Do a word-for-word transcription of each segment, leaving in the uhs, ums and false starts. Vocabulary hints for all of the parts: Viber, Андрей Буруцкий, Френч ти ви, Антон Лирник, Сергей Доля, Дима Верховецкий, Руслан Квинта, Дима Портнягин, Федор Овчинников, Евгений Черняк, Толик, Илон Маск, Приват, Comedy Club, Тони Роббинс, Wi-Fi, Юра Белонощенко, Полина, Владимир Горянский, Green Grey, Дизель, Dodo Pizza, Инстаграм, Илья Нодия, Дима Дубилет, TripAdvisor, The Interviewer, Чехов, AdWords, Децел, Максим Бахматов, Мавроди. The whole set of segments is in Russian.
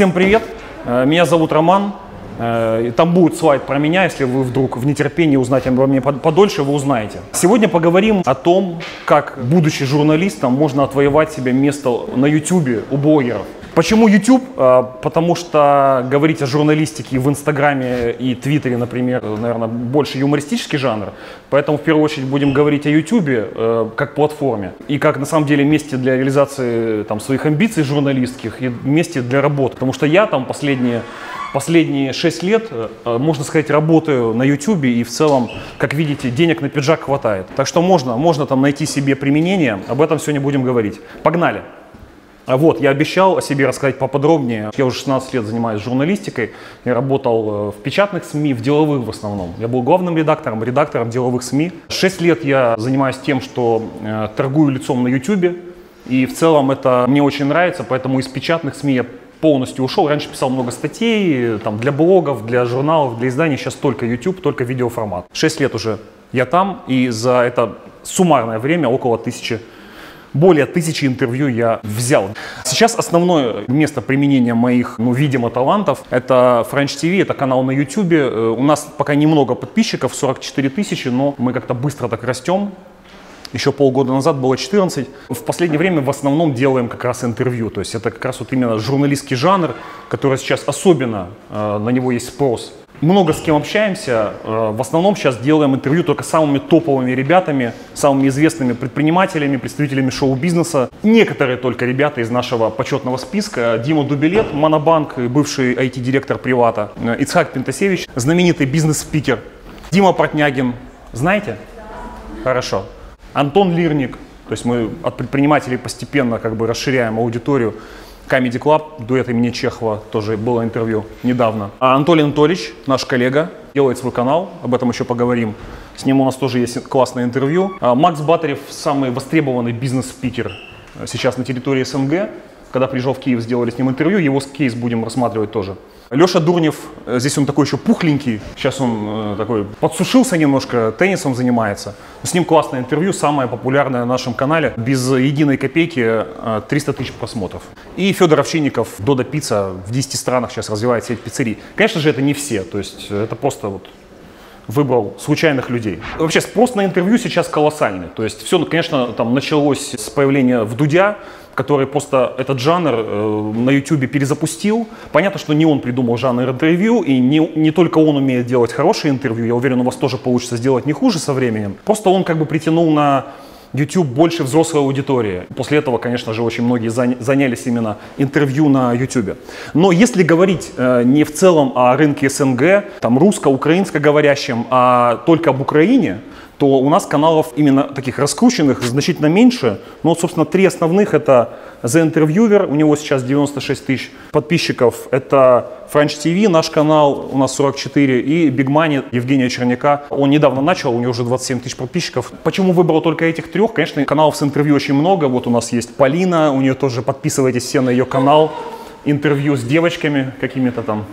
Всем привет, меня зовут Роман, там будет слайд про меня, если вы вдруг в нетерпении узнаете обо мне подольше, вы узнаете. Сегодня поговорим о том, как, будучи журналистом, можно отвоевать себе место на YouTube у блогеров. Почему YouTube? Потому что говорить о журналистике в Инстаграме и Твиттере, например, наверное, больше юмористический жанр. Поэтому в первую очередь будем говорить о YouTube как платформе и как на самом деле месте для реализации там, своих амбиций журналистских и месте для работы. Потому что я там последние, последние шесть лет, можно сказать, работаю на YouTube и в целом, как видите, денег на пиджак хватает. Так что можно, можно там найти себе применение, об этом сегодня будем говорить. Погнали! Вот, я обещал о себе рассказать поподробнее. Я уже шестнадцать лет занимаюсь журналистикой. Я работал в печатных СМИ, в деловых в основном. Я был главным редактором, редактором деловых СМИ. шесть лет я занимаюсь тем, что э, торгую лицом на YouTube. И в целом это мне очень нравится, поэтому из печатных СМИ я полностью ушел. Раньше писал много статей там, для блогов, для журналов, для изданий. Сейчас только YouTube, только видеоформат. шесть лет уже я там, и за это суммарное время около тысячи Более тысячи интервью я взял. Сейчас основное место применения моих, ну, видимо, талантов – это Френч ти ви, это канал на YouTube. У нас пока немного подписчиков, сорок четыре тысячи, но мы как-то быстро так растем. Еще полгода назад было четырнадцать. В последнее время в основном делаем как раз интервью. То есть это как раз вот именно журналистский жанр, который сейчас особенно, э, на него есть спрос. Много с кем общаемся. Э, в основном сейчас делаем интервью только с самыми топовыми ребятами, самыми известными предпринимателями, представителями шоу-бизнеса. Некоторые только ребята из нашего почетного списка. Дима Дубилет, Монобанк, бывший ай ти-директор Привата. Ицхак Пинтосевич, знаменитый бизнес-спикер. Дима Портнягин. Знаете? Хорошо. Антон Лирник, то есть мы от предпринимателей постепенно как бы расширяем аудиторию. Comedy Club, дуэт имени Чехова, тоже было интервью недавно. А Анатолий Анатольевич, наш коллега, делает свой канал, об этом еще поговорим. С ним у нас тоже есть классное интервью. А Макс Батырев, самый востребованный бизнес-спикер сейчас на территории СНГ. Когда приезжал в Киев, сделали с ним интервью, его кейс будем рассматривать тоже. Леша Дурнев, здесь он такой еще пухленький, сейчас он такой подсушился немножко, теннисом занимается. С ним классное интервью, самое популярное на нашем канале, без единой копейки, триста тысяч просмотров. И Федор Овчинников, Dodo Pizza, в десяти странах сейчас развивает сеть пиццерий. Конечно же, это не все, то есть это просто вот выбрал случайных людей. Вообще спрос на интервью сейчас колоссальный, то есть все, конечно, там началось с появления Вдудя, который просто этот жанр э, на YouTube перезапустил. Понятно, что не он придумал жанр интервью, и не, не только он умеет делать хорошие интервью, я уверен, у вас тоже получится сделать не хуже со временем. Просто он как бы притянул на YouTube больше взрослой аудитории. После этого, конечно же, очень многие занялись именно интервью на YouTube. Но если говорить э, не в целом о рынке СНГ, там русско-украинско-говорящем, а только об Украине, то у нас каналов именно таких раскрученных значительно меньше. Но, собственно, три основных – это The Interviewer, у него сейчас девяносто шесть тысяч подписчиков, это French ти ви, наш канал, у нас сорок четыре, и Big Money Евгения Черняка. Он недавно начал, у него уже двадцать семь тысяч подписчиков. Почему выбрал только этих трех? Конечно, каналов с интервью очень много. Вот у нас есть Полина, у нее тоже подписывайтесь все на ее канал. Интервью с девочками какими-то там.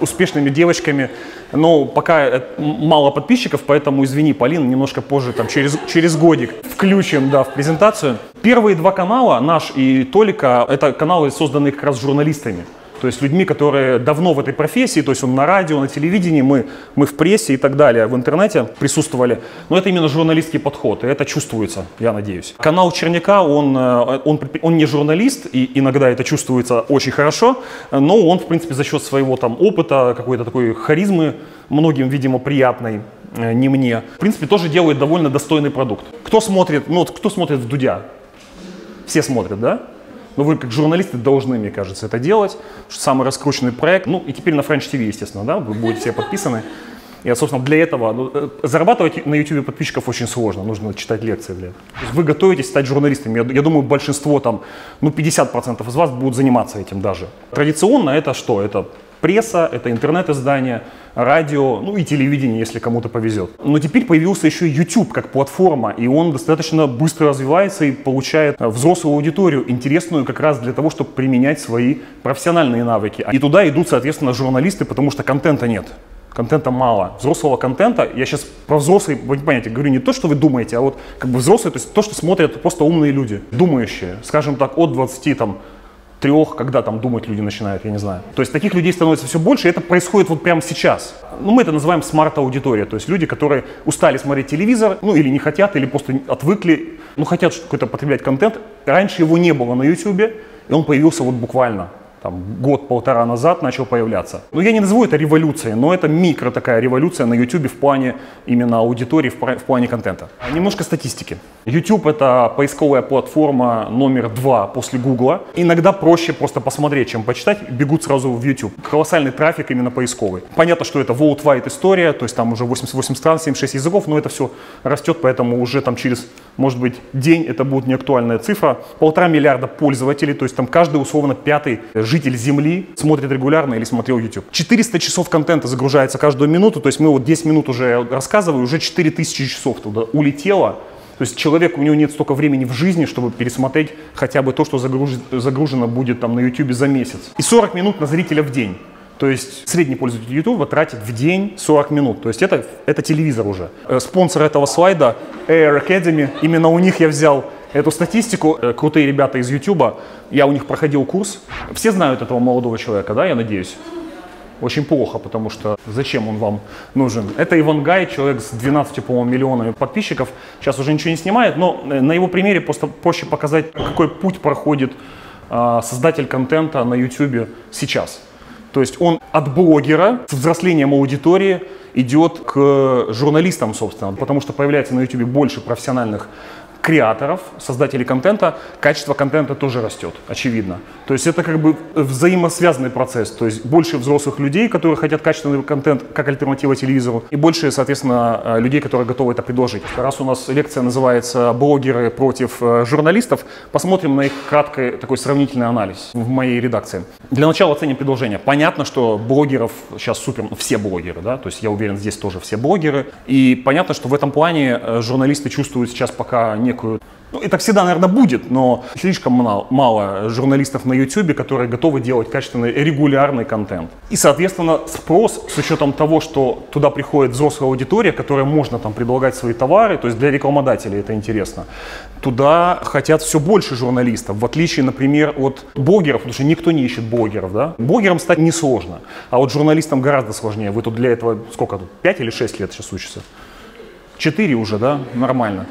успешными девочками, но пока мало подписчиков, поэтому, извини, Полина, немножко позже, там, через, через годик включим, да, в презентацию. Первые два канала, наш и Толика, это каналы, созданные как раз журналистами, то есть людьми, которые давно в этой профессии, то есть он на радио, на телевидении, мы, мы в прессе и так далее, в интернете присутствовали, но это именно журналистский подход, и это чувствуется, я надеюсь. Канал Черняка, он, он, он не журналист, и иногда это чувствуется очень хорошо, но он, в принципе, за счет своего там опыта, какой-то такой харизмы, многим, видимо, приятной, не мне, в принципе, тоже делает довольно достойный продукт. Кто смотрит, ну вот кто смотрит в Дудя? Все смотрят, да? Но вы, как журналисты, должны, мне кажется, это делать. Самый раскрученный проект. Ну, и теперь на French ти ви, естественно, да, вы будете все подписаны. И, собственно, для этого ну, зарабатывать на YouTube подписчиков очень сложно. Нужно читать лекции для этого. То есть вы готовитесь стать журналистами. Я, я думаю, большинство, там, ну, пятьдесят процентов из вас будут заниматься этим даже. Традиционно это что? Это пресса, это интернет-издание, радио, ну и телевидение, если кому-то повезет. Но теперь появился еще YouTube как платформа, и он достаточно быстро развивается и получает взрослую аудиторию, интересную как раз для того, чтобы применять свои профессиональные навыки. И туда идут, соответственно, журналисты, потому что контента нет. Контента мало, взрослого контента, я сейчас про взрослый, вы понимаете, говорю не то, что вы думаете, а вот как бы взрослые, то есть то, что смотрят просто умные люди, думающие, скажем так, от 20 там, трех, когда там думать люди начинают, я не знаю. То есть таких людей становится все больше, и это происходит вот прямо сейчас. Ну, мы это называем смарт-аудитория, то есть люди, которые устали смотреть телевизор, ну, или не хотят, или просто отвыкли, ну, хотят какой-то потреблять контент. Раньше его не было на YouTube, и он появился вот буквально там год-полтора назад начал появляться. Ну, я не назову это революцией, но это микро такая революция на YouTube в плане именно аудитории, в, в плане контента. Немножко статистики. YouTube — это поисковая платформа номер два после Гугла. Иногда проще просто посмотреть, чем почитать, бегут сразу в YouTube. Колоссальный трафик именно поисковый. Понятно, что это worldwide история, то есть там уже восемьдесят восемь стран, семьдесят шесть языков, но это все растет, поэтому уже там через, может быть, день это будет неактуальная цифра. Полтора миллиарда пользователей, то есть там каждый условно пятый житель Земли смотрит регулярно или смотрел YouTube. четыреста часов контента загружается каждую минуту, то есть мы вот десять минут уже рассказываем, уже четыре тысячи часов туда улетело. То есть человек, у него нет столько времени в жизни, чтобы пересмотреть хотя бы то, что загружено будет там на YouTube за месяц. И сорок минут на зрителя в день. То есть средний пользователь YouTube тратит в день сорок минут. То есть это, это телевизор уже. Спонсор этого слайда Air Academy. Именно у них я взял эту статистику. Крутые ребята из YouTube. Я у них проходил курс. Все знают этого молодого человека, да, я надеюсь? Очень плохо, потому что зачем он вам нужен? Это Иван Гай, человек с двенадцатью, по-моему, миллионами подписчиков. Сейчас уже ничего не снимает, но на его примере просто проще показать, какой путь проходит э, создатель контента на YouTube сейчас. То есть он от блогера с взрослением аудитории идет к журналистам, собственно, потому что появляется на YouTube больше профессиональных креаторов, создателей контента, качество контента тоже растет, очевидно. То есть это как бы взаимосвязанный процесс, то есть больше взрослых людей, которые хотят качественный контент как альтернатива телевизору, и больше, соответственно, людей, которые готовы это предложить. Раз у нас лекция называется «Блогеры против журналистов», посмотрим на их краткий такой сравнительный анализ в моей редакции. Для начала оценим предложение. Понятно, что блогеров сейчас супер, все блогеры, да, то есть я уверен, здесь тоже все блогеры, и понятно, что в этом плане журналисты чувствуют сейчас пока не некую, ну, это всегда, наверное, будет, но слишком мало, мало журналистов на YouTube, которые готовы делать качественный, регулярный контент. И, соответственно, спрос, с учетом того, что туда приходит взрослая аудитория, которой можно там предлагать свои товары, то есть для рекламодателей это интересно, туда хотят все больше журналистов, в отличие, например, от блогеров, потому что никто не ищет блогеров, да? Блогером стать несложно, а вот журналистам гораздо сложнее. Вы тут для этого, сколько тут, пять или шесть лет сейчас учатся? четыре уже, да? Нормально.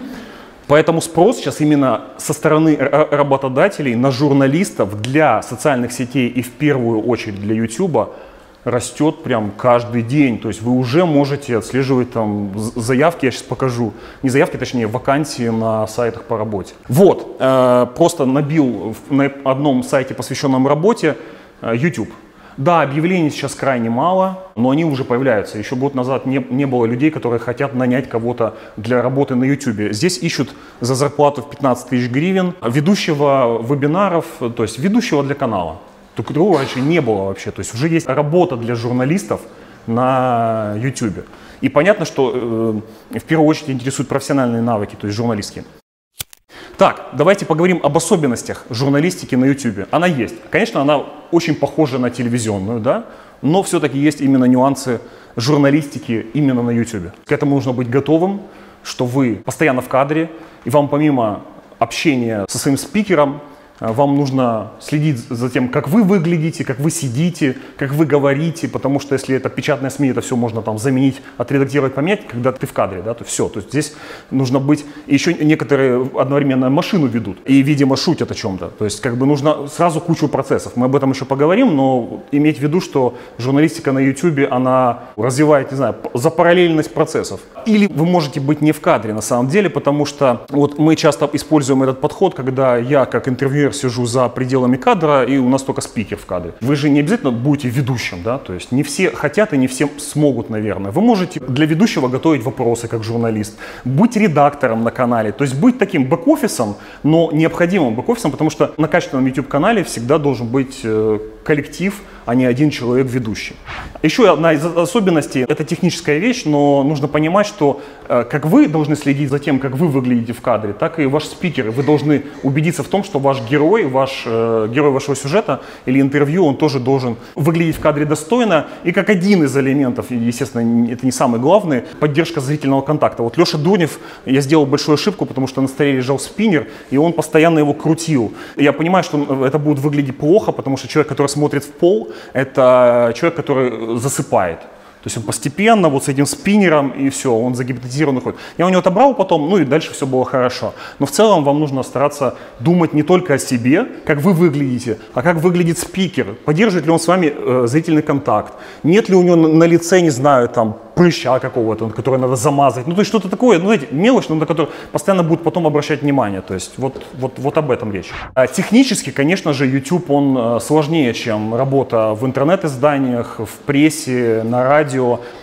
Поэтому спрос сейчас именно со стороны работодателей на журналистов для социальных сетей и в первую очередь для YouTube растет прям каждый день. То есть вы уже можете отслеживать там заявки, я сейчас покажу, не заявки, точнее вакансии на сайтах по работе. Вот, э, просто набил на одном сайте, посвященном работе, YouTube. Да, объявлений сейчас крайне мало, но они уже появляются. Еще год назад не, не было людей, которые хотят нанять кого-то для работы на YouTube. Здесь ищут за зарплату в пятнадцать тысяч гривен ведущего вебинаров, то есть ведущего для канала. Такого раньше не было вообще. То есть уже есть работа для журналистов на YouTube. И понятно, что э, в первую очередь интересуют профессиональные навыки, то есть журналистские. Так, давайте поговорим об особенностях журналистики на YouTube. Она есть. Конечно, она очень похожа на телевизионную, да? Но все-таки есть именно нюансы журналистики именно на YouTube. К этому нужно быть готовым, что вы постоянно в кадре, и вам помимо общения со своим спикером, вам нужно следить за тем, как вы выглядите, как вы сидите, как вы говорите, потому что если это печатная СМИ, это все можно там заменить, отредактировать, поменять, когда ты в кадре, да, то все. То есть здесь нужно быть, еще некоторые одновременно машину ведут и, видимо, шутят о чем-то. То есть как бы нужно сразу кучу процессов. Мы об этом еще поговорим, но иметь в виду, что журналистика на YouTube, она развивает, не знаю, за параллельность процессов. Или вы можете быть не в кадре на самом деле, потому что вот мы часто используем этот подход, когда я как интервьюер сижу за пределами кадра, и у нас только спикер в кадре. Вы же не обязательно будете ведущим, да, то есть не все хотят и не все смогут, наверное. Вы можете для ведущего готовить вопросы, как журналист, быть редактором на канале, то есть быть таким бэк-офисом, но необходимым бэк-офисом, потому что на качественном YouTube-канале всегда должен быть коллектив, а не один человек ведущий. Еще одна из особенностей, это техническая вещь, но нужно понимать, что как вы должны следить за тем, как вы выглядите в кадре, так и ваши спикеры. Вы должны убедиться в том, что ваш герой, ваш э, герой вашего сюжета или интервью, он тоже должен выглядеть в кадре достойно. И как один из элементов, естественно, это не самый главный, поддержка зрительного контакта. Вот Леша Дурнев, я сделал большую ошибку, потому что на столе лежал спиннер, и он постоянно его крутил. Я понимаю, что это будет выглядеть плохо, потому что человек, который смотрит в пол, это человек, который засыпает. То есть он постепенно вот с этим спиннером, и все, он загипнотизирован уходит. Я у него отобрал потом, ну и дальше все было хорошо. Но в целом вам нужно стараться думать не только о себе, как вы выглядите, а как выглядит спикер. Поддерживает ли он с вами э, зрительный контакт? Нет ли у него на, на лице, не знаю, там, прыща какого-то, который надо замазать? Ну то есть что-то такое, ну знаете, мелочь, но на которую постоянно будут потом обращать внимание. То есть вот, вот, вот об этом речь. А технически, конечно же, YouTube, он сложнее, чем работа в интернет-изданиях, в прессе, на радио.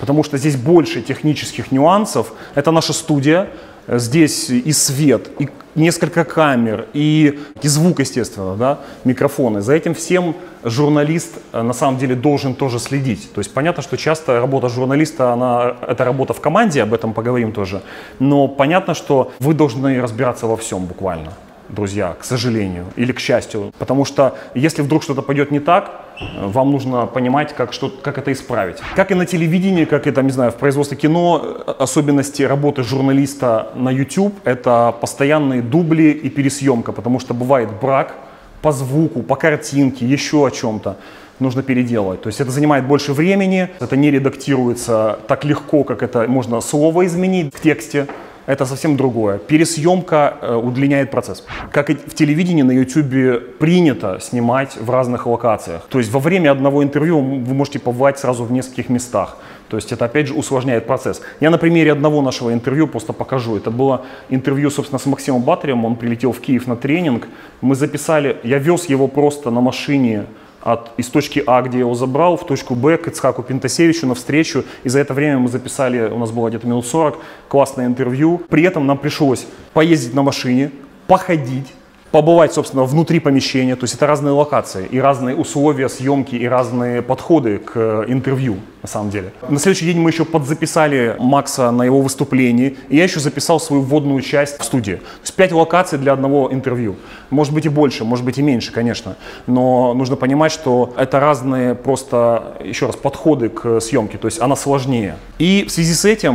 Потому что здесь больше технических нюансов. Это наша студия. Здесь и свет, и несколько камер, и, и звук, естественно, да, микрофоны. За этим всем журналист на самом деле должен тоже следить. То есть понятно, что часто работа журналиста, она, это работа в команде, об этом поговорим тоже. Но понятно, что вы должны разбираться во всем буквально, друзья, к сожалению или к счастью. Потому что если вдруг что-то пойдет не так, вам нужно понимать, как, что, как это исправить. Как и на телевидении, как и там, не знаю, в производстве кино, особенности работы журналиста на YouTube – это постоянные дубли и пересъемка, потому что бывает брак по звуку, по картинке, еще о чем-то. Нужно переделать. То есть это занимает больше времени, это не редактируется так легко, как это можно слово изменить в тексте. Это совсем другое. Пересъемка удлиняет процесс. Как и в телевидении, на YouTube принято снимать в разных локациях. То есть во время одного интервью вы можете побывать сразу в нескольких местах. То есть это, опять же, усложняет процесс. Я на примере одного нашего интервью просто покажу. Это было интервью, собственно, с Максимом Батыревым. Он прилетел в Киев на тренинг. Мы записали, я вез его просто на машине От, из точки А, где я его забрал, в точку Б к Ицхаку Пинтосевичу навстречу. И за это время мы записали, у нас было где-то минут сорок, классное интервью. При этом нам пришлось поездить на машине, походить, побывать, собственно, внутри помещения. То есть это разные локации и разные условия съемки, и разные подходы к интервью, на самом деле. На следующий день мы еще подзаписали Макса на его выступлении, и я еще записал свою вводную часть в студии. То есть пять локаций для одного интервью. Может быть и больше, может быть и меньше, конечно. Но нужно понимать, что это разные просто, еще раз, подходы к съемке, то есть она сложнее. И в связи с этим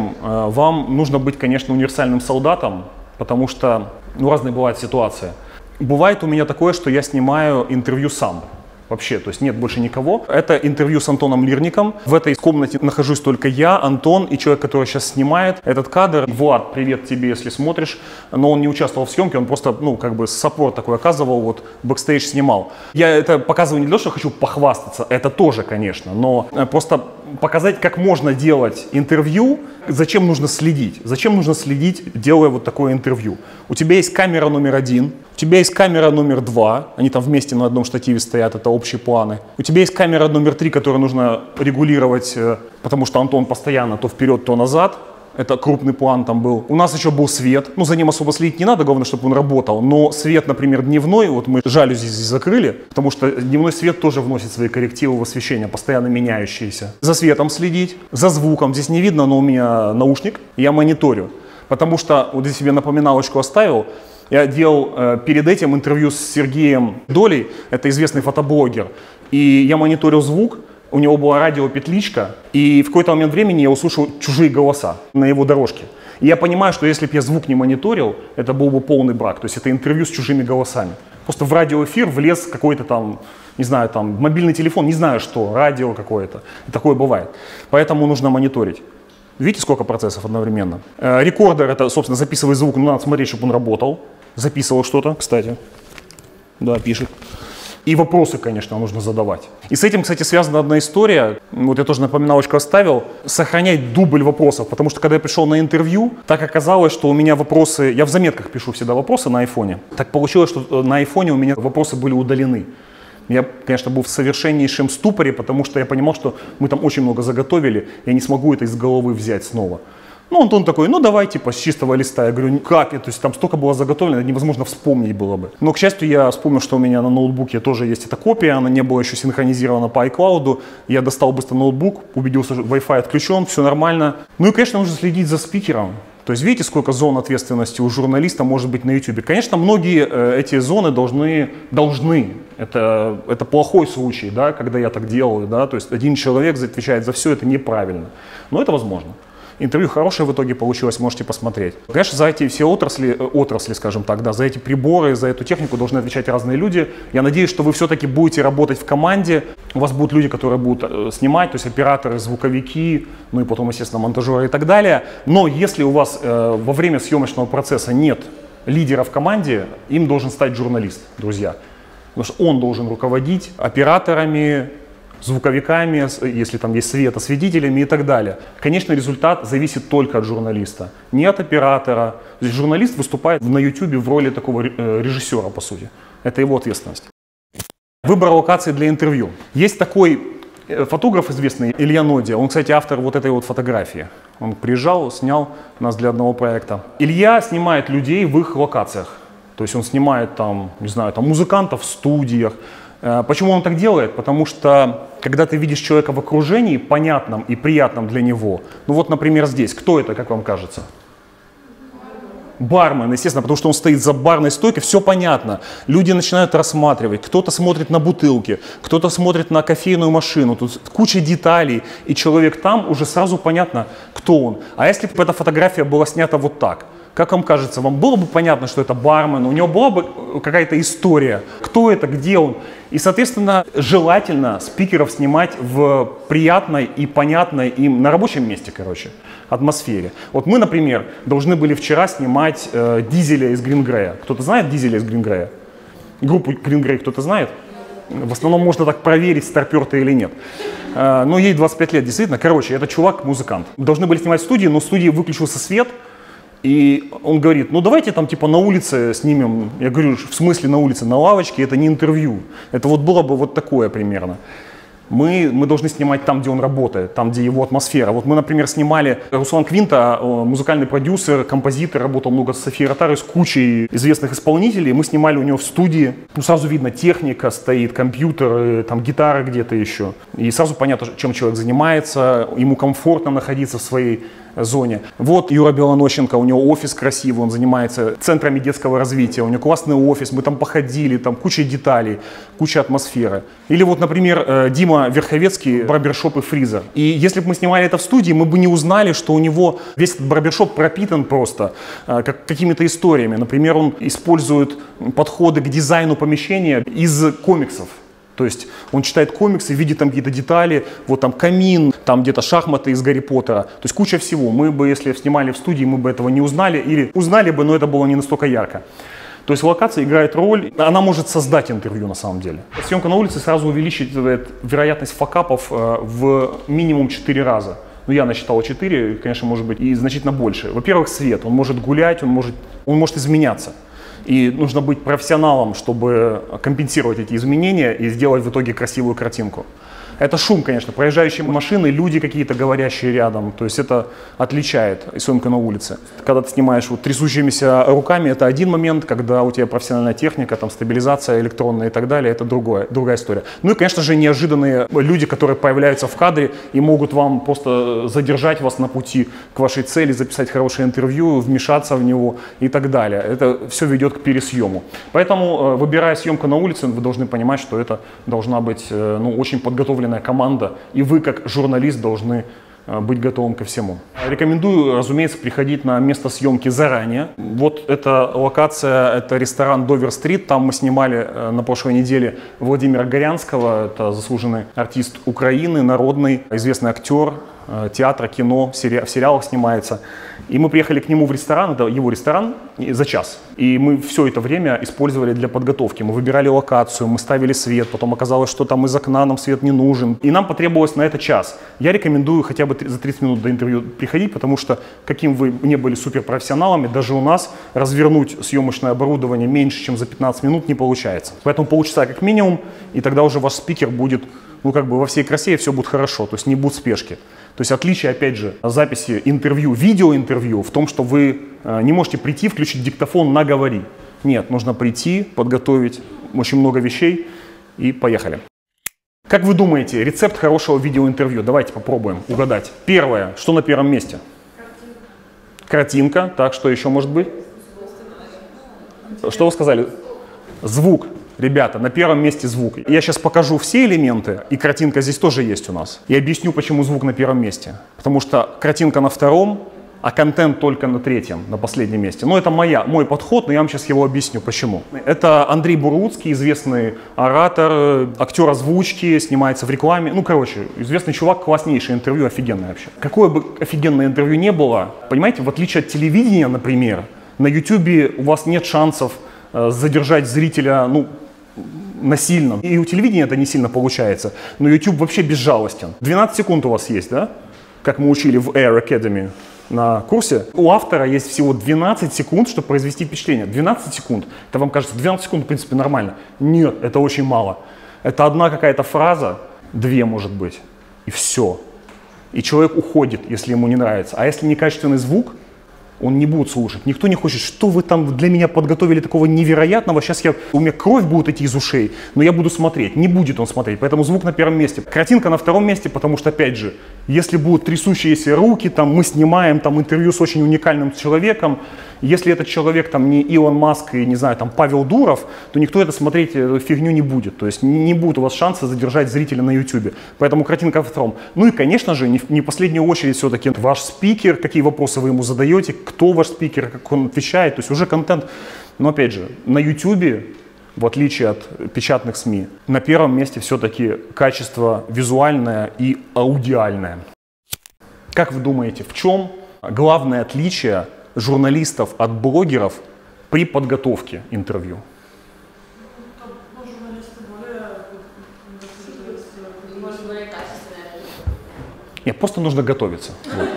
вам нужно быть, конечно, универсальным солдатом, потому что, ну, разные бывают ситуации. Бывает у меня такое, что я снимаю интервью сам. Вообще, то есть нет больше никого. Это интервью с Антоном Лирником. В этой комнате нахожусь только я, Антон и человек, который сейчас снимает этот кадр. Влад, привет тебе, если смотришь. Но он не участвовал в съемке, он просто, ну, как бы саппорт такой оказывал, вот, бэкстейдж снимал. Я это показываю не для того, что хочу похвастаться, это тоже, конечно, но просто показать, как можно делать интервью, зачем нужно следить. Зачем нужно следить, делая вот такое интервью. У тебя есть камера номер один, у тебя есть камера номер два, они там вместе на одном штативе стоят, это общие планы. У тебя есть камера номер три, которую нужно регулировать, потому что Антон постоянно то вперед, то назад. Это крупный план там был. У нас еще был свет. Ну, за ним особо следить не надо, главное, чтобы он работал. Но свет, например, дневной, вот мы жалюзи здесь закрыли, потому что дневной свет тоже вносит свои коррективы в освещение, постоянно меняющиеся. За светом следить, за звуком. Здесь не видно, но у меня наушник, я мониторю. Потому что, вот здесь себе напоминалочку оставил, я делал э, перед этим интервью с Сергеем Долей, это известный фотоблогер, и я мониторил звук. У него была радиопетличка, и в какой-то момент времени я услышал чужие голоса на его дорожке. И я понимаю, что если бы я звук не мониторил, это был бы полный брак. То есть это интервью с чужими голосами. Просто в радиоэфир влез какой-то там, не знаю, там мобильный телефон, не знаю что, радио какое-то. Такое бывает. Поэтому нужно мониторить. Видите, сколько процессов одновременно? Э, рекордер — это, собственно, записывает звук, но надо смотреть, чтобы он работал. Записывал что-то, кстати. Да, пишет. И вопросы, конечно, нужно задавать. И с этим, кстати, связана одна история. Вот я тоже напоминалочку оставил. Сохранять дубль вопросов. Потому что, когда я пришел на интервью, так оказалось, что у меня вопросы... Я в заметках пишу всегда вопросы на айфоне. Так получилось, что на айфоне у меня вопросы были удалены. Я, конечно, был в совершеннейшем ступоре, потому что я понимал, что мы там очень много заготовили. Я не смогу это из головы взять снова. Ну, Антон такой, ну давай, типа, с чистого листа. Я говорю, как? То есть там столько было заготовлено, невозможно вспомнить было бы. Но, к счастью, я вспомнил, что у меня на ноутбуке тоже есть эта копия, она не была еще синхронизирована по iCloud. Я достал быстро ноутбук, убедился, что Wi-Fi отключен, все нормально. Ну и, конечно, нужно следить за спикером. То есть видите, сколько зон ответственности у журналиста может быть на YouTube. Конечно, многие э, эти зоны должны, должны. Это, это плохой случай, да, когда я так делаю, да, то есть один человек отвечает за все, это неправильно, но это возможно. Интервью хорошее в итоге получилось, можете посмотреть. Конечно, за эти все отрасли, отрасли, скажем так, да, за эти приборы, за эту технику должны отвечать разные люди. Я надеюсь, что вы все-таки будете работать в команде. У вас будут люди, которые будут снимать, то есть операторы, звуковики, ну и потом, естественно, монтажеры и так далее. Но если у вас э, во время съемочного процесса нет лидера в команде, им должен стать журналист, друзья. Потому что он должен руководить операторами, звуковиками, если там есть светосвидетелями и так далее. Конечно, результат зависит только от журналиста, не от оператора. Здесь журналист выступает на YouTube в роли такого режиссера, по сути. Это его ответственность. Выбор локации для интервью. Есть такой фотограф известный, Илья Нодия. Он, кстати, автор вот этой вот фотографии. Он приезжал, снял нас для одного проекта. Илья снимает людей в их локациях. То есть он снимает там, не знаю, там музыкантов в студиях. Почему он так делает? Потому что, когда ты видишь человека в окружении, понятном и приятном для него, ну вот, например, здесь, кто это, как вам кажется? Бармен, естественно, потому что он стоит за барной стойкой, все понятно. Люди начинают рассматривать, кто-то смотрит на бутылки, кто-то смотрит на кофейную машину, тут куча деталей, и человек там, уже сразу понятно, кто он. А если бы эта фотография была снята вот так? Как вам кажется, вам было бы понятно, что это бармен, у него была бы какая-то история, кто это, где он. И, соответственно, желательно спикеров снимать в приятной и понятной им, на рабочем месте, короче, атмосфере. Вот мы, например, должны были вчера снимать э, Дизеля из Green Grey. Кто-то знает Дизеля из Green Grey? Группу Green Grey кто-то знает? В основном можно так проверить, старпер ты или нет. Э, но ей двадцать пять лет, действительно. Короче, это чувак-музыкант. Должны были снимать в студии, но в студии выключился свет. И он говорит, ну давайте там типа на улице снимем. Я говорю, в смысле на улице, на лавочке, это не интервью. Это вот было бы вот такое примерно. Мы, мы должны снимать там, где он работает, там, где его атмосфера. Вот мы, например, снимали Руслан Квинта, музыкальный продюсер, композитор, работал много с Софией Ротарой, с кучей известных исполнителей. Мы снимали у него в студии. Ну, сразу видно, техника стоит, компьютер, там, гитара где-то еще. И сразу понятно, чем человек занимается, ему комфортно находиться в своей зоне. Вот Юра Белонощенко, у него офис красивый, он занимается центрами детского развития, у него классный офис, мы там походили, там куча деталей, куча атмосферы. Или вот, например, Дима Верховецкий, барбершоп и фризер. И если бы мы снимали это в студии, мы бы не узнали, что у него весь этот барбершоп пропитан просто как, какими-то историями. Например, он использует подходы к дизайну помещения из комиксов. То есть он читает комиксы, видит там какие-то детали, вот там камин, там где-то шахматы из Гарри Поттера. То есть куча всего. Мы бы, если снимали в студии, мы бы этого не узнали или узнали бы, но это было не настолько ярко. То есть локация играет роль, она может создать интервью на самом деле. Съемка на улице сразу увеличивает вероятность факапов в минимум четыре раза. Ну, я насчитал четыре, конечно, может быть, и значительно больше. Во-первых, свет. Он может гулять, он может, он может изменяться. И нужно быть профессионалом, чтобы компенсировать эти изменения и сделать в итоге красивую картинку. Это шум, конечно, проезжающие машины, люди какие-то говорящие рядом. То есть это отличает съемка на улице. Когда ты снимаешь вот трясущимися руками, это один момент, когда у тебя профессиональная техника, там стабилизация электронная и так далее, это другое, другая история. Ну и, конечно же, неожиданные люди, которые появляются в кадре и могут вам просто задержать вас на пути к вашей цели, записать хорошее интервью, вмешаться в него и так далее. Это все ведет к пересъему. Поэтому, выбирая съемку на улице, вы должны понимать, что это должна быть, ну, очень подготовленная команда, и вы как журналист должны быть готовым ко всему. Рекомендую, разумеется, приходить на место съемки заранее. Вот эта локация, это ресторан Довер-стрит, там мы снимали на прошлой неделе Владимира Горянского, это заслуженный артист Украины, народный, известный актер театра, кино, в сериалах снимается. И мы приехали к нему в ресторан, это его ресторан, за час. И мы все это время использовали для подготовки. Мы выбирали локацию, мы ставили свет, потом оказалось, что там из окна нам свет не нужен. И нам потребовалось на это час. Я рекомендую хотя бы за тридцать минут до интервью приходить, потому что, каким вы не были суперпрофессионалами, даже у нас развернуть съемочное оборудование меньше, чем за пятнадцать минут не получается. Поэтому полчаса как минимум, и тогда уже ваш спикер будет ну, как бы во всей красе, и все будет хорошо, то есть не будет спешки. То есть отличие, опять же, записи интервью, видеоинтервью в том, что вы не можете прийти, включить диктофон, наговори. Нет, нужно прийти, подготовить очень много вещей и поехали. Как вы думаете, рецепт хорошего видеоинтервью? Давайте попробуем угадать. Первое, что на первом месте? Картинка. Картинка. Так, что еще может быть? Что вы сказали? Звук. Ребята, на первом месте звук. Я сейчас покажу все элементы, и картинка здесь тоже есть у нас. Я объясню, почему звук на первом месте. Потому что картинка на втором, а контент только на третьем, на последнем месте. Но это моя, мой подход, но я вам сейчас его объясню, почему. Это Андрей Буруцкий, известный оратор, актер озвучки, снимается в рекламе. Ну, короче, известный чувак, класснейшее интервью, офигенное вообще. Какое бы офигенное интервью не было, понимаете, в отличие от телевидения, например, на YouTube у вас нет шансов задержать зрителя, ну, насильно. И у телевидения это не сильно получается, но YouTube вообще безжалостен. двенадцать секунд у вас есть, да? Как мы учили в Air Academy на курсе. У автора есть всего двенадцать секунд, чтобы произвести впечатление. двенадцать секунд. Это вам кажется, двенадцать секунд, в принципе, нормально. Нет, это очень мало. Это одна какая-то фраза, две, может быть, и все. И человек уходит, если ему не нравится. А если некачественный звук, он не будет слушать. Никто не хочет, что вы там для меня подготовили такого невероятного. Сейчас я, у меня кровь будет идти из ушей, но я буду смотреть. Не будет он смотреть, поэтому звук на первом месте. Картинка на втором месте, потому что, опять же, если будут трясущиеся руки, там, мы снимаем там, интервью с очень уникальным человеком, если этот человек там, не Илон Маск и, не знаю, там, Павел Дуров, то никто это смотреть фигню не будет. То есть не будет у вас шанса задержать зрителя на YouTube. Поэтому картинка на втором. Ну и, конечно же, не в, не в последнюю очередь все-таки ваш спикер, какие вопросы вы ему задаете, кто ваш спикер, как он отвечает, то есть уже контент. Но опять же, на YouTube, в отличие от печатных СМИ, на первом месте все-таки качество визуальное и аудиальное. Как вы думаете, в чем главное отличие журналистов от блогеров при подготовке интервью? Нет, просто нужно готовиться. Вот.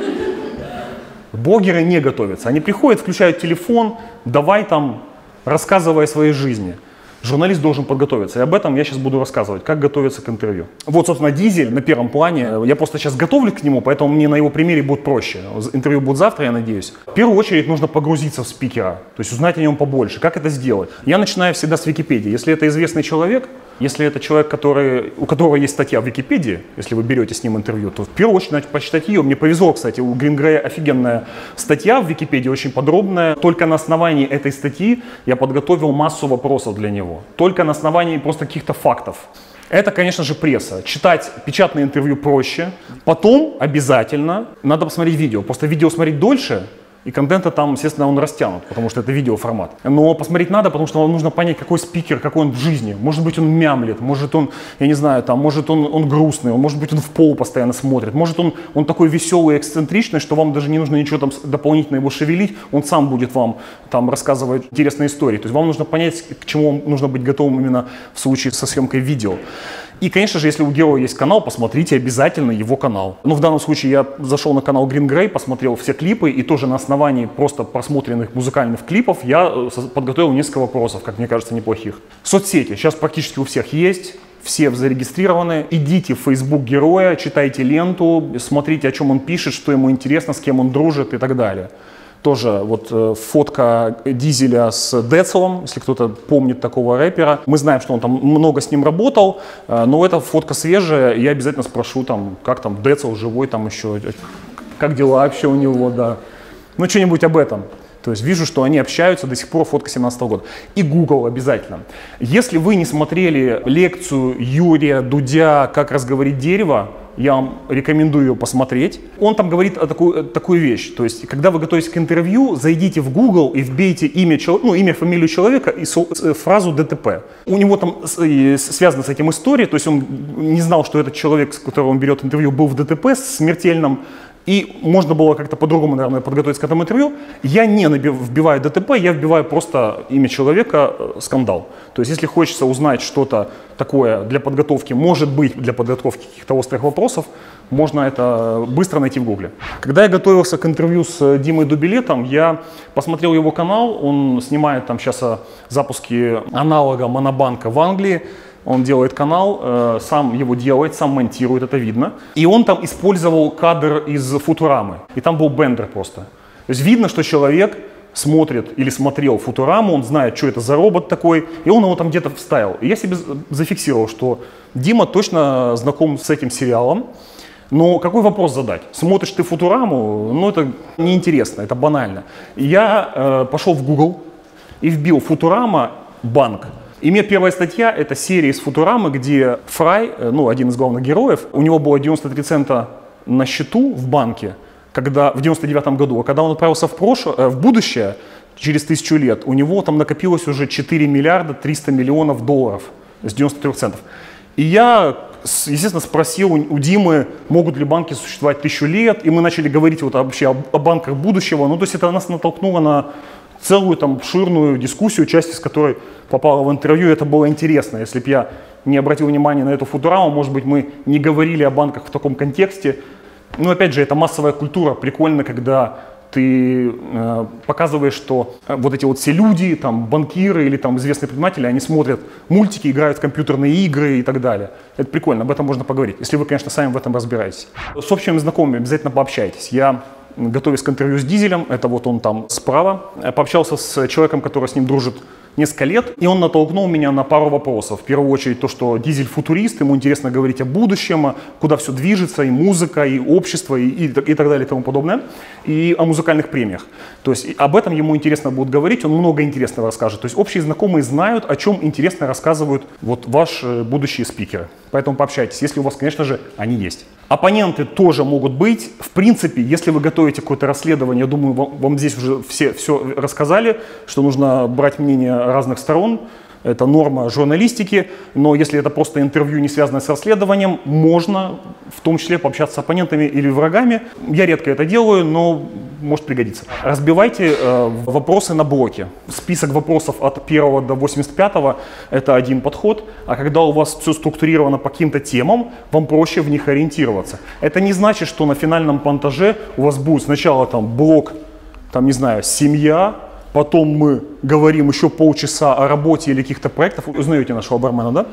Блогеры не готовятся. Они приходят, включают телефон, давай там, рассказывай о своей жизни. Журналист должен подготовиться. И об этом я сейчас буду рассказывать, как готовиться к интервью. Вот, собственно, Дизель на первом плане. Я просто сейчас готовлюсь к нему, поэтому мне на его примере будет проще. Интервью будет завтра, я надеюсь. В первую очередь нужно погрузиться в спикера, то есть узнать о нем побольше. Как это сделать? Я начинаю всегда с Википедии. Если это известный человек, если это человек, который, у которого есть статья в Википедии, если вы берете с ним интервью, то в первую очередь надо почитать ее. Мне повезло, кстати, у Green Grey офигенная статья в Википедии, очень подробная. Только на основании этой статьи я подготовил массу вопросов для него. Только на основании просто каких-то фактов. Это, конечно же, пресса. Читать печатное интервью проще. Потом обязательно надо посмотреть видео. Просто видео смотреть дольше. И контента там, естественно, он растянут, потому что это видеоформат. Но посмотреть надо, потому что вам нужно понять, какой спикер, какой он в жизни. Может быть, он мямлет, может он, я не знаю, там, может он, он грустный, может быть, он в пол постоянно смотрит, может он, он такой веселый, эксцентричный, что вам даже не нужно ничего там дополнительно его шевелить, он сам будет вам там рассказывать интересные истории. То есть вам нужно понять, к чему вам нужно быть готовым именно в случае со съемкой видео. И, конечно же, если у героя есть канал, посмотрите обязательно его канал. Ну, в данном случае я зашел на канал Green Grey, посмотрел все клипы, и тоже на основании просто просмотренных музыкальных клипов я подготовил несколько вопросов, как мне кажется, неплохих. Соцсети сейчас практически у всех есть, все зарегистрированы. Идите в Facebook героя, читайте ленту, смотрите, о чем он пишет, что ему интересно, с кем он дружит и так далее. Тоже вот фотка Дизеля с Децелом, если кто-то помнит такого рэпера. Мы знаем, что он там много с ним работал, но эта фотка свежая. Я обязательно спрошу, там, как там Децел живой, там еще, как дела вообще у него, да. Ну, что-нибудь об этом. То есть вижу, что они общаются до сих пор, фотка семнадцатого года. И Google обязательно. Если вы не смотрели лекцию Юрия Дудя «Как разговорить дерево», я вам рекомендую ее посмотреть. Он там говорит о такую, такую вещь. То есть, когда вы готовитесь к интервью, зайдите в Google и вбейте имя, ну, имя, фамилию человека и фразу «ДТП». У него там связана с этим история. То есть, он не знал, что этот человек, с которого он берет интервью, был в ДТП смертельном. И можно было как-то по-другому, наверное, подготовиться к этому интервью. Я не вбиваю ДТП, я вбиваю просто имя человека, скандал. То есть, если хочется узнать что-то такое для подготовки, может быть, для подготовки каких-то острых вопросов, можно это быстро найти в Гугле. Когда я готовился к интервью с Димой Дубилетом, я посмотрел его канал, он снимает там сейчас запуски аналога Монобанка в Англии. Он делает канал, э, сам его делает, сам монтирует, это видно. И он там использовал кадр из «Футурамы». И там был бендер просто. То есть видно, что человек смотрит или смотрел «Футураму», он знает, что это за робот такой, и он его там где-то вставил. И я себе зафиксировал, что Дима точно знаком с этим сериалом. Но какой вопрос задать? Смотришь ты «Футураму», ну это неинтересно, это банально. Я э, пошел в Google и вбил «Футурама банк». И мне первая статья – это серия из «Футурамы», где Фрай, ну, один из главных героев, у него было девяносто три цента на счету в банке, когда в девяносто девятом году, а когда он отправился в, прошлое, в будущее, через тысячу лет, у него там накопилось уже четыре миллиарда триста миллионов долларов с девяноста трёх центов. И я, естественно, спросил у Димы, могут ли банки существовать тысячу лет, и мы начали говорить вот вообще о, о банках будущего. Ну, то есть это нас натолкнуло на целую там обширную дискуссию, часть из которой попала в интервью, это было интересно. Если бы я не обратил внимания на эту «Футураму», может быть, мы не говорили о банках в таком контексте. Но опять же, это массовая культура, прикольно, когда ты э, показываешь, что вот эти вот все люди, там, банкиры или там известные предприниматели, они смотрят мультики, играют в компьютерные игры и так далее. Это прикольно, об этом можно поговорить, если вы, конечно, сами в этом разбираетесь. С общими знакомыми обязательно пообщайтесь. Я, готовясь к интервью с Дизелем, это вот он там справа, пообщался с человеком, который с ним дружит несколько лет, и он натолкнул меня на пару вопросов. В первую очередь то, что Дизель футурист, ему интересно говорить о будущем, куда все движется, и музыка, и общество, и, и, и так далее, и тому подобное, и о музыкальных премиях. То есть об этом ему интересно будет говорить, он много интересного расскажет. То есть общие знакомые знают, о чем интересно рассказывают вот ваши будущие спикеры. Поэтому пообщайтесь, если у вас, конечно же, они есть. Оппоненты тоже могут быть. В принципе, если вы готовите какое-то расследование, я думаю, вам, вам здесь уже все, все рассказали, что нужно брать мнение разных сторон. Это норма журналистики, но если это просто интервью, не связанное с расследованием, можно в том числе пообщаться с оппонентами или врагами. Я редко это делаю, но может пригодиться. Разбивайте э, вопросы на блоки. Список вопросов от первого до восемьдесят пятого – это один подход, а когда у вас все структурировано по каким-то темам, вам проще в них ориентироваться. Это не значит, что на финальном монтаже у вас будет сначала там блок, там, не знаю, семья, потом мы говорим еще полчаса о работе или каких-то проектах, узнаете нашего бармена, да?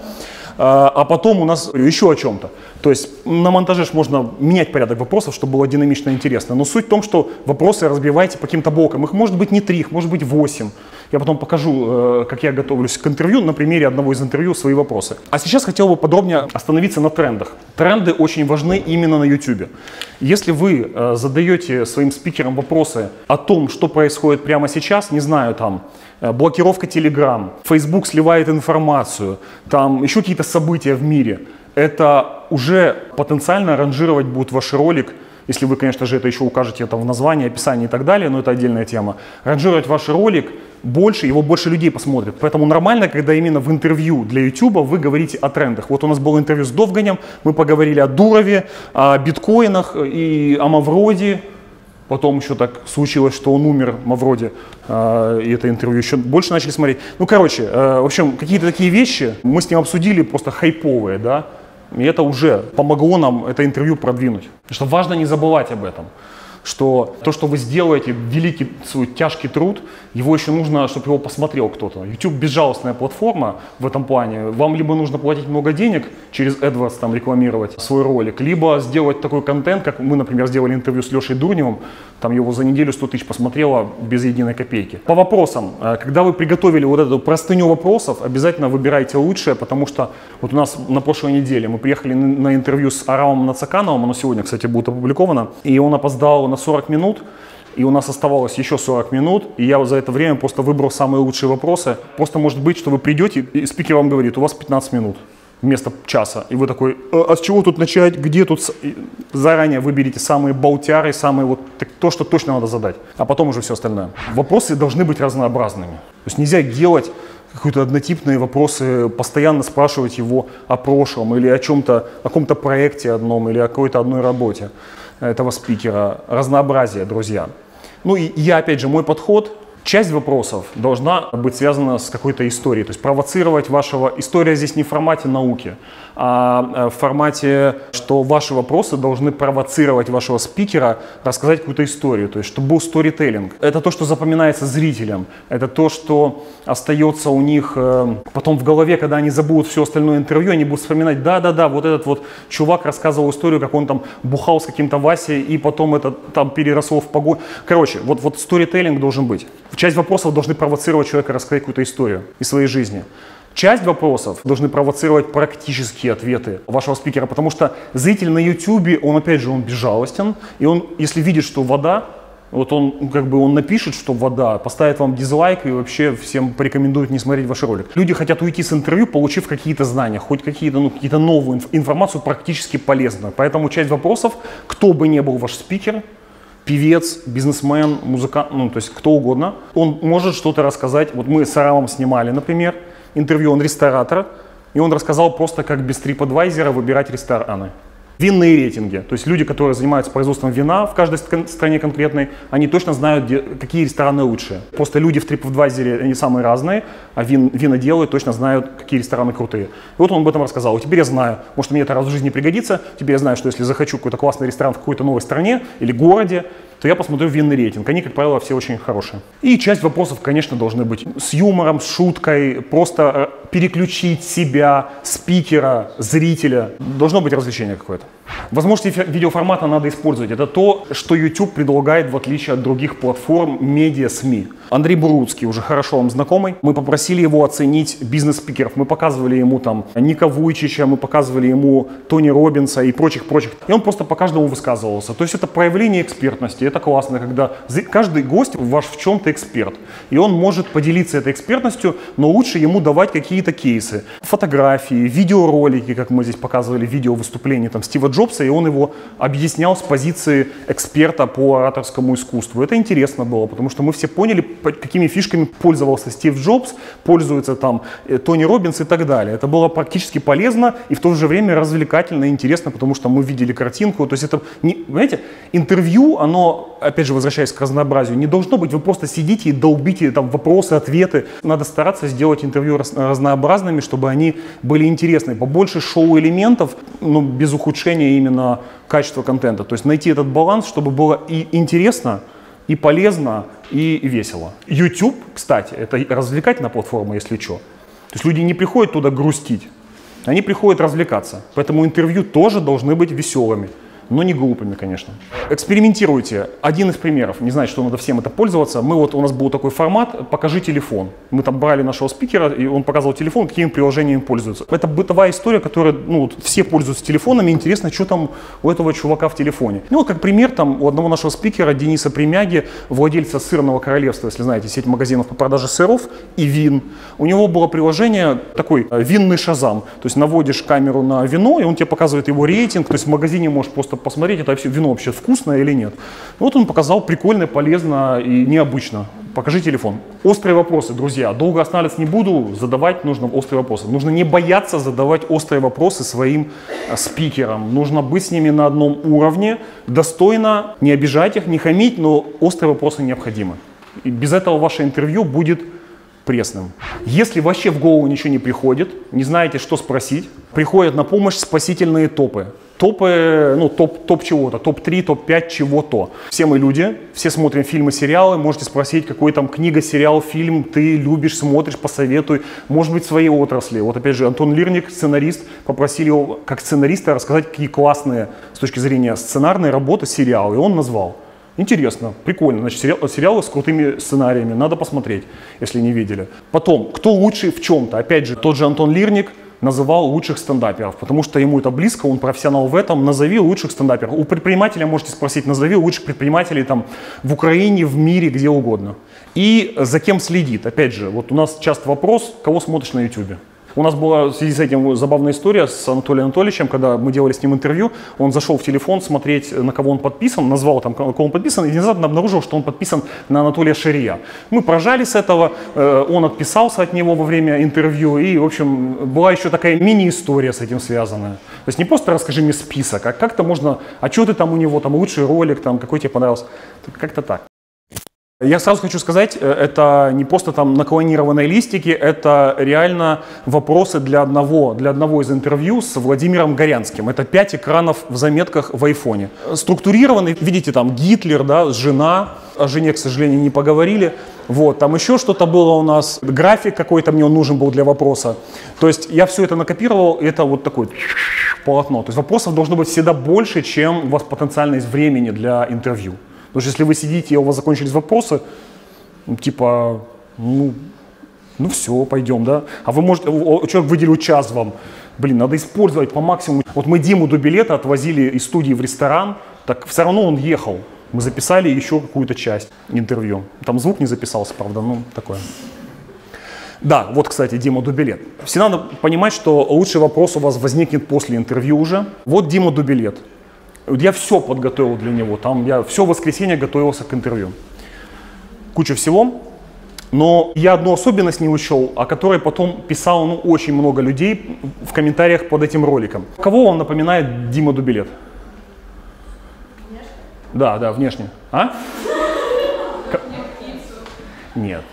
А потом у нас еще о чем-то. То есть на монтаже можно менять порядок вопросов, чтобы было динамично и интересно. Но суть в том, что вопросы разбивайте по каким-то блокам. Их может быть не три, их может быть восемь. Я потом покажу, как я готовлюсь к интервью, на примере одного из интервью свои вопросы. А сейчас хотел бы подробнее остановиться на трендах. Тренды очень важны именно на YouTube. Если вы задаете своим спикерам вопросы о том, что происходит прямо сейчас, не знаю, там, блокировка Telegram, Facebook сливает информацию, там еще какие-то события в мире, это уже потенциально ранжировать будет ваш ролик, если вы, конечно же, это еще укажете там в названии, описании и так далее, но это отдельная тема. Ранжировать ваш ролик больше, его больше людей посмотрят. Поэтому нормально, когда именно в интервью для YouTube вы говорите о трендах. Вот у нас было интервью с Довганем, мы поговорили о Дурове, о биткоинах и о Мавроди. Потом еще так случилось, что он умер, Мавроди, э, и это интервью еще больше начали смотреть. Ну, короче, э, в общем, какие-то такие вещи мы с ним обсудили, просто хайповые, да. И это уже помогло нам это интервью продвинуть. Потому что важно не забывать об этом, что то, что вы сделаете, великий свой тяжкий труд, его еще нужно, чтобы его посмотрел кто-то. YouTube безжалостная платформа в этом плане. Вам либо нужно платить много денег, через AdWords там рекламировать свой ролик, либо сделать такой контент, как мы, например, сделали интервью с Лешей Дурневым, там его за неделю сто тысяч посмотрело без единой копейки. По вопросам, когда вы приготовили вот эту простыню вопросов, обязательно выбирайте лучшее, потому что вот у нас на прошлой неделе мы приехали на интервью с Арамом Нацакановым, оно сегодня, кстати, будет опубликовано, и он опоздал на сорок минут, и у нас оставалось еще сорок минут, и я за это время просто выбрал самые лучшие вопросы. Просто может быть, что вы придете, и спикер вам говорит, у вас пятнадцать минут вместо часа, и вы такой, а с чего тут начать, где тут, и заранее выберите самые болтяры, самые вот то, что точно надо задать, а потом уже все остальное. Вопросы должны быть разнообразными, то есть нельзя делать какие-то однотипные вопросы, постоянно спрашивать его о прошлом или о чем-то, о каком-то проекте одном или о какой-то одной работе этого спикера. Разнообразие, друзья. Ну и я, опять же, мой подход. Часть вопросов должна быть связана с какой-то историей, то есть провоцировать вашего... История здесь не в формате науки, а в формате, что ваши вопросы должны провоцировать вашего спикера рассказать какую-то историю, то есть чтобы был сторителлинг. Это то, что запоминается зрителям, это то, что остается у них потом в голове, когда они забудут все остальное интервью, они будут вспоминать, да-да-да, вот этот вот чувак рассказывал историю, как он там бухал с каким-то Васей, и потом это там переросло в погоню. Короче, вот, вот сторителлинг должен быть. Часть вопросов должны провоцировать человека рассказать какую-то историю из своей жизни. Часть вопросов должны провоцировать практические ответы вашего спикера, потому что зритель на YouTube, он опять же, он безжалостен, и он, если видит, что вода, вот он как бы он напишет, что вода, поставит вам дизлайк и вообще всем порекомендует не смотреть ваш ролик. Люди хотят уйти с интервью, получив какие-то знания, хоть какие-то, ну, какие-то новую информацию практически полезную. Поэтому часть вопросов, кто бы ни был ваш спикер, певец, бизнесмен, музыкант, ну, то есть кто угодно, он может что-то рассказать. Вот мы с Арамом снимали, например, интервью, он ресторатор, и он рассказал просто, как без TripAdvisor выбирать рестораны. Винные рейтинги, то есть люди, которые занимаются производством вина в каждой стране конкретной, они точно знают, где, какие рестораны лучшие. Просто люди в TripAdvisor, они самые разные, а вин, виноделы точно знают, какие рестораны крутые. И вот он об этом рассказал. И теперь я знаю, может, мне это раз в жизни пригодится, теперь я знаю, что если захочу какой-то классный ресторан в какой-то новой стране или городе, то я посмотрю винный рейтинг. Они, как правило, все очень хорошие. И часть вопросов, конечно, должны быть с юмором, с шуткой, просто переключить себя, спикера, зрителя. Должно быть развлечение какое-то. Возможности видеоформата надо использовать. Это то, что YouTube предлагает в отличие от других платформ медиа СМИ. Андрей Буруцкий, уже хорошо вам знакомый. Мы попросили его оценить бизнес-спикеров. Мы показывали ему там Ника Вуйчича, мы показывали ему Тони Роббинса и прочих-прочих. И он просто по каждому высказывался. То есть это проявление экспертности. Это классно, когда каждый гость ваш в чем-то эксперт. И он может поделиться этой экспертностью, но лучше ему давать какие-то кейсы. Фотографии, видеоролики, как мы здесь показывали, видео выступления там Стива Джобса. И он его объяснял с позиции эксперта по ораторскому искусству. Это интересно было, потому что мы все поняли, какими фишками пользовался Стив Джобс, пользуется там Тони Роббинс и так далее. Это было практически полезно и в то же время развлекательно и интересно, потому что мы видели картинку. То есть это, не, понимаете, интервью, оно, опять же, возвращаясь к разнообразию, не должно быть, вы просто сидите и долбите там вопросы, ответы. Надо стараться сделать интервью раз, разнообразными, чтобы они были интересны. Побольше шоу-элементов, но без ухудшения именно качество контента. То есть найти этот баланс, чтобы было и интересно, и полезно, и весело. YouTube, кстати, это развлекательная платформа, если что. То есть люди не приходят туда грустить, они приходят развлекаться. Поэтому интервью тоже должны быть веселыми, но не глупыми, конечно. Экспериментируйте. Один из примеров, не знаю, что надо всем это пользоваться. Мы вот, у нас был такой формат «Покажи телефон». Мы там брали нашего спикера, и он показывал телефон, какими приложениями пользуются. Это бытовая история, которая, ну, вот, все пользуются телефонами, интересно, что там у этого чувака в телефоне. Ну, вот, как пример, там, у одного нашего спикера, Дениса Премяги, владельца «Сырного королевства», если знаете, сеть магазинов по продаже сыров и вин, у него было приложение, такой винный шазам. То есть наводишь камеру на вино, и он тебе показывает его рейтинг, то есть в магазине можешь просто посмотреть, это вино вообще вкусное или нет. Вот он показал прикольно, полезно и необычно. Покажи телефон. Острые вопросы, друзья. Долго останавливаться не буду, задавать нужно острые вопросы. Нужно не бояться задавать острые вопросы своим спикерам. Нужно быть с ними на одном уровне, достойно, не обижать их, не хамить, но острые вопросы необходимы. И без этого ваше интервью будет пресным. Если вообще в голову ничего не приходит, не знаете, что спросить, приходят на помощь спасительные топы. Топы, ну, топ, топ чего-то, топ три, топ пять чего-то. Все мы люди, все смотрим фильмы, сериалы. Можете спросить, какой там книга, сериал, фильм ты любишь, смотришь, посоветуй. Может быть, в своей отрасли. Вот опять же, Антон Лирник, сценарист, попросили его как сценариста рассказать, какие классные с точки зрения сценарной работы сериалы. И он назвал. Интересно, прикольно. Значит, сериал, сериалы с крутыми сценариями. Надо посмотреть, если не видели. Потом, кто лучший в чем-то. Опять же, тот же Антон Лирник называл лучших стендаперов, потому что ему это близко, он профессионал в этом, назови лучших стендаперов. У предпринимателя можете спросить, назови лучших предпринимателей там в Украине, в мире, где угодно. И за кем следит, опять же, вот у нас часто вопрос, кого смотришь на YouTube. У нас была в связи с этим забавная история с Анатолием Анатольевичем, когда мы делали с ним интервью, он зашел в телефон смотреть, на кого он подписан, назвал там, на кого он подписан, и внезапно обнаружил, что он подписан на Анатолия Шария. Мы поржали с этого, он отписался от него во время интервью, и, в общем, была еще такая мини-история с этим связанная. То есть не просто расскажи мне список, а как-то можно, а что ты там у него, там лучший ролик, там, какой тебе понравился, как-то так. Я сразу хочу сказать, это не просто там наклонированные листики, это реально вопросы для одного, для одного из интервью с Владимиром Горянским. Это пять экранов в заметках в айфоне. Структурированный, видите, там Гитлер, да, жена, о жене, к сожалению, не поговорили. Вот, там еще что-то было у нас, график какой-то мне он нужен был для вопроса. То есть я все это накопировал, и это вот такой... полотно. То есть вопросов должно быть всегда больше, чем у вас потенциально есть времени для интервью. Потому что если вы сидите, и у вас закончились вопросы, ну, типа, ну, ну все, пойдем, да? А вы можете, человек выделил час вам, блин, надо использовать по максимуму. Вот мы Диму Дубилета отвозили из студии в ресторан, так все равно он ехал. Мы записали еще какую-то часть интервью. Там звук не записался, правда, ну такое. Да, вот, кстати, Дима Дубилет. Всегда надо понимать, что лучший вопрос у вас возникнет после интервью уже. Вот Дима Дубилет. Я все подготовил для него. Там я все воскресенье готовился к интервью. Куча всего. Но я одну особенность не учел, о которой потом писал, ну, очень много людей в комментариях под этим роликом. Кого вам напоминает Дима Дубилет? Внешне? Да, да, внешне. А? Нет.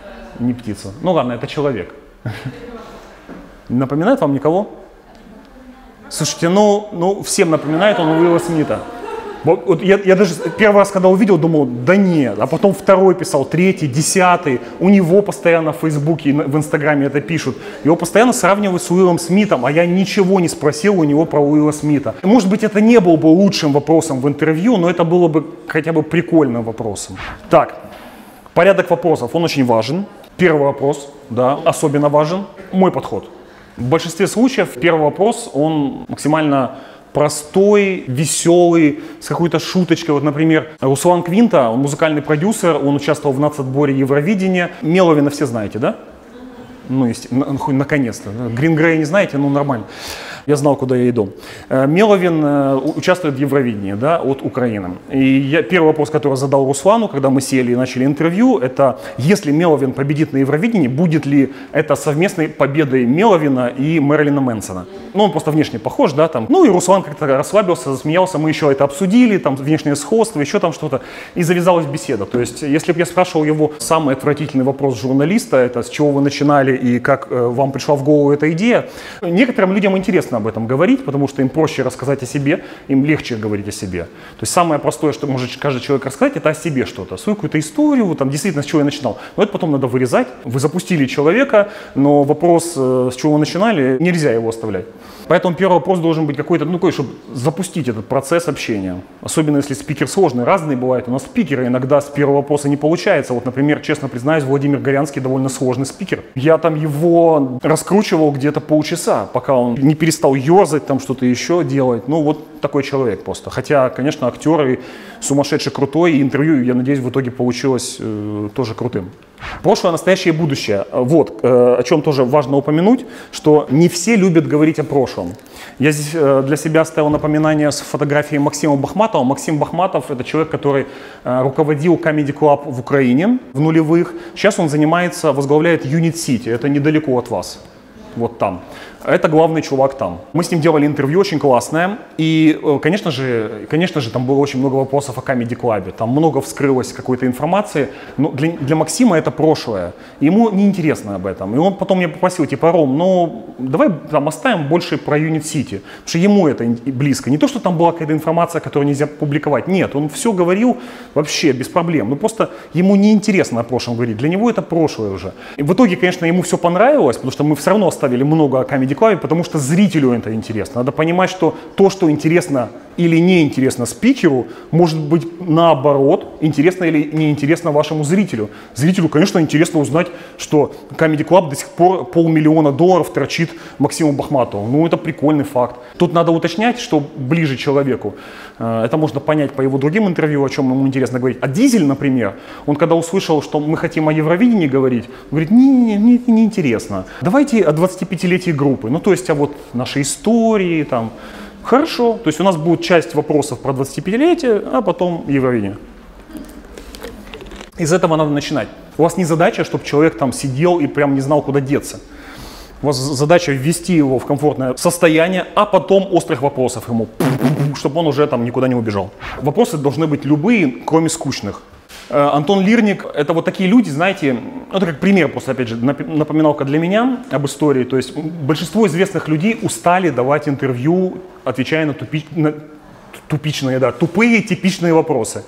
Не птица. Ну ладно, это человек. Напоминает вам никого? Слушайте, ну, ну всем напоминает он Уилла Смита. Вот, вот я, я даже первый раз, когда увидел, думал, да нет. А потом второй писал, третий, десятый. У него постоянно в Фейсбуке и в Инстаграме это пишут. Его постоянно сравнивают с Уиллом Смитом, а я ничего не спросил у него про Уилла Смита. Может быть, это не было бы лучшим вопросом в интервью, но это было бы хотя бы прикольным вопросом. Так, порядок вопросов, он очень важен. Первый вопрос, да, особенно важен. Мой подход. В большинстве случаев первый вопрос, он максимально простой, веселый, с какой-то шуточкой. Вот, например, Руслан Квинта, он музыкальный продюсер, он участвовал в нацотборе Евровидения. Меловина все знаете, да? Ну, наконец-то. Green Grey не знаете, ну нормально. Я знал, куда я иду. Меловин участвует в Евровидении, да, от Украины. И я, первый вопрос, который задал Руслану, когда мы сели и начали интервью, это если Меловин победит на Евровидении, будет ли это совместной победой Меловина и Мэрилина Мэнсона? Ну, он просто внешне похож, да, там. Ну, и Руслан как-то расслабился, засмеялся, мы еще это обсудили, там, внешнее сходство, еще там что-то. И завязалась беседа. То есть, если бы я спрашивал его самый отвратительный вопрос журналиста, это с чего вы начинали и как вам пришла в голову эта идея, некоторым людям интересно об этом говорить, потому что им проще рассказать о себе, им легче говорить о себе. То есть самое простое, что может каждый человек рассказать, это о себе что-то, свою какую-то историю, там действительно с чего я начинал. Но это потом надо вырезать. Вы запустили человека, но вопрос, с чего вы начинали, нельзя его оставлять. Поэтому первый вопрос должен быть какой-то, ну какой, чтобы запустить этот процесс общения. Особенно если спикер сложный, разные бывают. У нас спикеры иногда с первого вопроса не получается. Вот, например, честно признаюсь, Владимир Горянский довольно сложный спикер. Я там его раскручивал где-то полчаса, пока он не перестал ерзать, там что-то еще делать. Ну, вот такой человек просто. Хотя, конечно, актеры сумасшедший крутой, и интервью, я надеюсь, в итоге получилось э, тоже крутым. Прошлое, настоящее и будущее. Вот, э, о чем тоже важно упомянуть, что не все любят говорить о прошлом. Я здесь э, для себя оставил напоминание с фотографией Максима Бахматова. Максим Бахматов – это человек, который э, руководил Comedy Club в Украине в нулевых. Сейчас он занимается, возглавляет Unit City. Это недалеко от вас. Вот там. Это главный чувак там. Мы с ним делали интервью очень классное. И, конечно же, конечно же, там было очень много вопросов о Comedy Club. Там много вскрылось какой-то информации. Но для, для Максима это прошлое. Ему неинтересно об этом. И он потом меня попросил, типа, Ром, ну, давай там оставим больше про Unit City. Потому что ему это близко. Не то, что там была какая-то информация, которую нельзя публиковать. Нет, он все говорил вообще без проблем. Ну, просто ему неинтересно о прошлом говорить. Для него это прошлое уже. И в итоге, конечно, ему все понравилось, потому что мы все равно оставили много о Comedy Club, потому что зрителю это интересно. Надо понимать, что то, что интересно или неинтересно спикеру, может быть наоборот, интересно или неинтересно вашему зрителю. Зрителю, конечно, интересно узнать, что Comedy Club до сих пор полмиллиона долларов торчит Максиму Бахматову. Ну, это прикольный факт. Тут надо уточнять, что ближе человеку. Это можно понять по его другим интервью, о чем ему интересно говорить. А Дизель, например, он когда услышал, что мы хотим о Евровидении говорить, он говорит, не, не, не интересно. Давайте о двадцатипятилетии группы. Ну, то есть, а вот наши истории, там, хорошо. То есть, у нас будет часть вопросов про двадцатипятилетие, а потом Евровидение. Из этого надо начинать. У вас не задача, чтобы человек там сидел и прям не знал, куда деться. У вас задача ввести его в комфортное состояние, а потом острых вопросов ему, чтобы он уже там никуда не убежал. Вопросы должны быть любые, кроме скучных. Антон Лирник – это вот такие люди, знаете, это как пример просто, опять же, напоминалка для меня об истории. То есть большинство известных людей устали давать интервью, отвечая на, тупи, на тупичные, да, тупые типичные вопросы.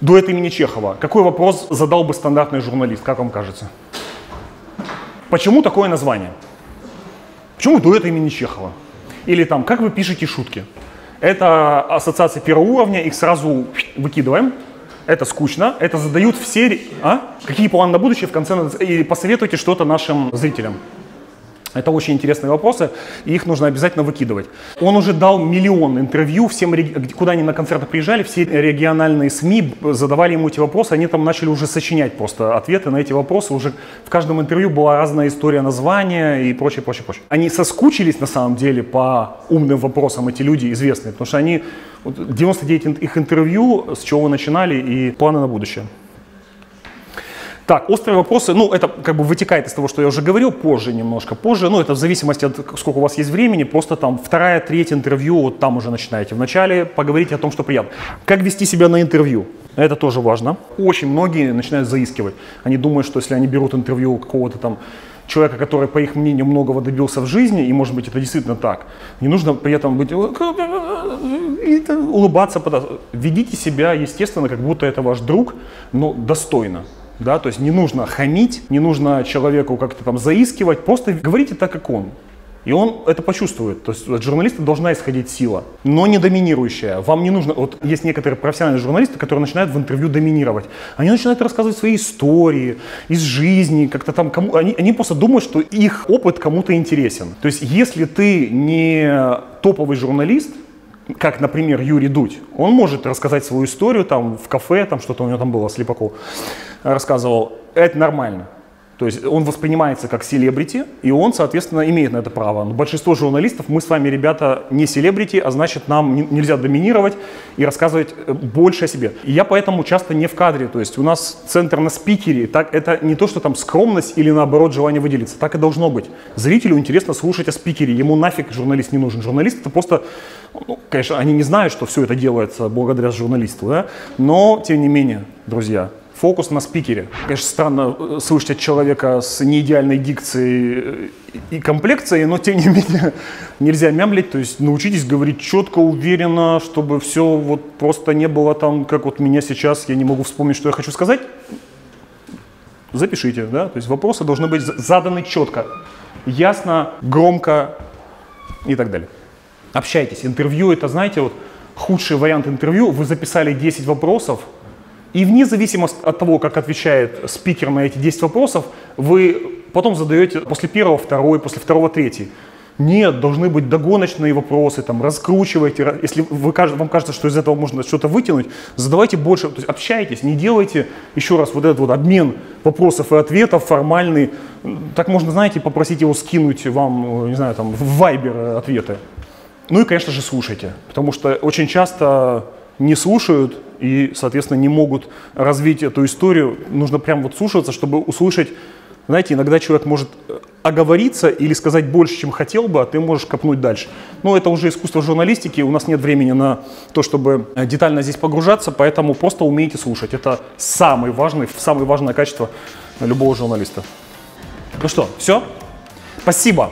Дуэт имени Чехова. Какой вопрос задал бы стандартный журналист, как вам кажется? Почему такое название? Почему дуэт имени Чехова? Или там, как вы пишете шутки? Это ассоциации первого уровня, их сразу выкидываем. Это скучно, это задают все... А? Какие планы на будущее в конце? И посоветуйте что-то нашим зрителям. Это очень интересные вопросы, и их нужно обязательно выкидывать. Он уже дал миллион интервью, всем, куда они на концерты приезжали, все региональные СМИ задавали ему эти вопросы, они там начали уже сочинять просто ответы на эти вопросы. Уже в каждом интервью была разная история названия и прочее, прочее, прочее. Они соскучились на самом деле по умным вопросам, эти люди известные, потому что они, девяносто девять их интервью, с чего вы начинали, и планы на будущее. Так, острые вопросы, ну, это как бы вытекает из того, что я уже говорил, позже немножко, позже, ну, это в зависимости от сколько у вас есть времени, просто там вторая, третья интервью, вот там уже начинаете. Вначале поговорите о том, что приятно. Как вести себя на интервью? Это тоже важно. Очень многие начинают заискивать. Они думают, что если они берут интервью какого-то там человека, который, по их мнению, многого добился в жизни, и, может быть, это действительно так, не нужно при этом быть, улыбаться, ведите себя, естественно, как будто это ваш друг, но достойно. Да, то есть не нужно хамить, не нужно человеку как-то там заискивать, просто говорите так, как он. И он это почувствует. То есть от журналиста должна исходить сила, но не доминирующая. Вам не нужно... Вот есть некоторые профессиональные журналисты, которые начинают в интервью доминировать. Они начинают рассказывать свои истории из жизни, как-то там... Кому... Они, они просто думают, что их опыт кому-то интересен. То есть если ты не топовый журналист, как, например, Юрий Дудь, он может рассказать свою историю там в кафе, там что-то у него там было, Слепаков рассказывал, это нормально. То есть он воспринимается как селебрити, и он, соответственно, имеет на это право. Но большинство журналистов, мы с вами, ребята, не селебрити, а значит, нам не, нельзя доминировать и рассказывать больше о себе. И я поэтому часто не в кадре. То есть у нас центр на спикере. Так, это не то, что там скромность или, наоборот, желание выделиться. Так и должно быть. Зрителю интересно слушать о спикере. Ему нафиг журналист не нужен. Журналист — это просто... Ну, конечно, они не знают, что все это делается благодаря журналисту, да? Но, тем не менее, друзья... Фокус на спикере. Конечно, странно слышать от человека с неидеальной дикцией и комплекцией, но тем не менее нельзя мямлить. То есть научитесь говорить четко, уверенно, чтобы все вот просто не было там, как вот меня сейчас, я не могу вспомнить, что я хочу сказать. Запишите, да? То есть вопросы должны быть заданы четко, ясно, громко и так далее. Общайтесь. Интервью — это, знаете, вот худший вариант интервью. Вы записали десять вопросов, и вне зависимости от того, как отвечает спикер на эти десять вопросов, вы потом задаете после первого второй, после второго третий. Нет, должны быть догоночные вопросы, там, раскручивайте. Если вы, вам кажется, что из этого можно что-то вытянуть, задавайте больше, то есть общайтесь, не делайте еще раз вот этот вот обмен вопросов и ответов формальный. Так можно, знаете, попросить его скинуть вам, не знаю, там, в Viber ответы. Ну и, конечно же, слушайте, потому что очень часто не слушают и, соответственно, не могут развить эту историю. Нужно прям вот слушаться, чтобы услышать. Знаете, иногда человек может оговориться или сказать больше, чем хотел бы, а ты можешь копнуть дальше. Но это уже искусство журналистики, у нас нет времени на то, чтобы детально здесь погружаться, поэтому просто умейте слушать. Это самый важный, самое важное качество любого журналиста. Ну что, все? Спасибо.